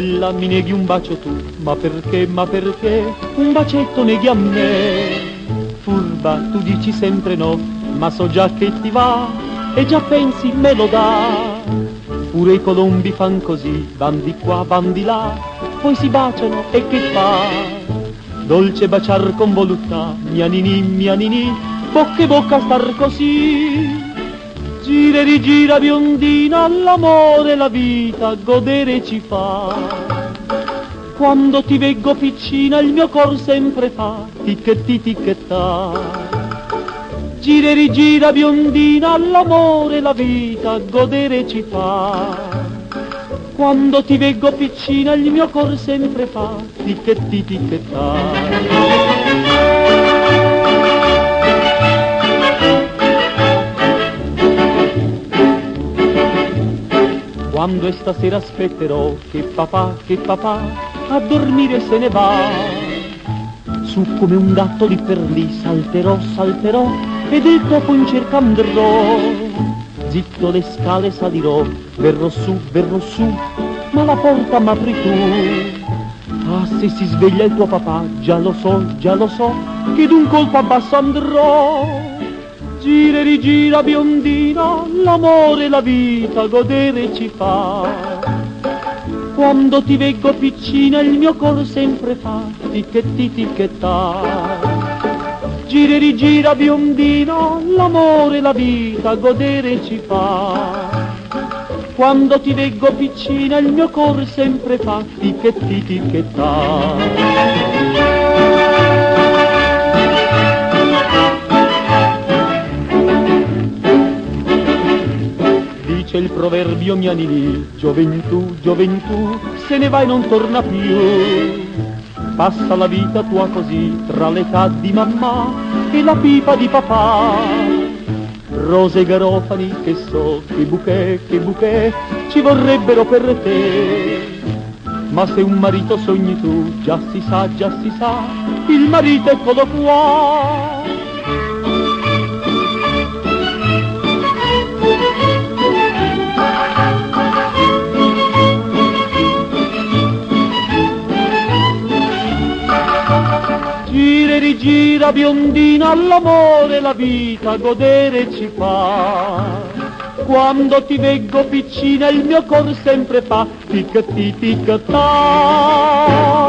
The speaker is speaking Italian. bella mi neghi un bacio tu, ma perché un bacetto neghi a me? Furba, tu dici sempre no, ma so già che ti va, e già pensi me lo dà. Pure i colombi fan così, van di qua, van di là, poi si baciano e che fa? Dolce baciar con voluttà, mia ninì, bocca e bocca star così. Gira e rigira biondina, l'amore, la vita, godere ci fa. Quando ti veggo piccina, il mio cor sempre fa tic ti tic ta. Gira e rigira biondina, l'amore, la vita, godere ci fa. Quando ti veggo piccina, il mio cor sempre fa tic tic ta. Quando è stasera aspetterò che papà a dormire se ne va. Su come un gatto lì per lì salterò, salterò ed il topo in cerca andrò. Zitto le scale salirò, verrò su, ma la porta m'apri tu. Ah, se si sveglia il tuo papà, già lo so, che d'un colpo abbasso andrò. Gira e rigira biondina, l'amore, la vita, godere ci fa. Quando ti veggo piccina, il mio cor sempre fa tic ta. Gira e rigira biondina, l'amore, la vita, godere ci fa. Quando ti veggo piccina, il mio cor sempre fa tic ta. C'è il proverbio mia ninì, gioventù, gioventù, se ne va e non torna più. Passa la vita tua così, tra l'età di mamma e la pipa di papà. Rose e garofani, che so, che bouquet, ci vorrebbero per te. Ma se un marito sogni tu, già si sa, il marito eccolo qua. Gira biondina, l'amore, la vita, godere ci fa. Quando ti veggo piccina, il mio cor sempre fa tic ti tic ta.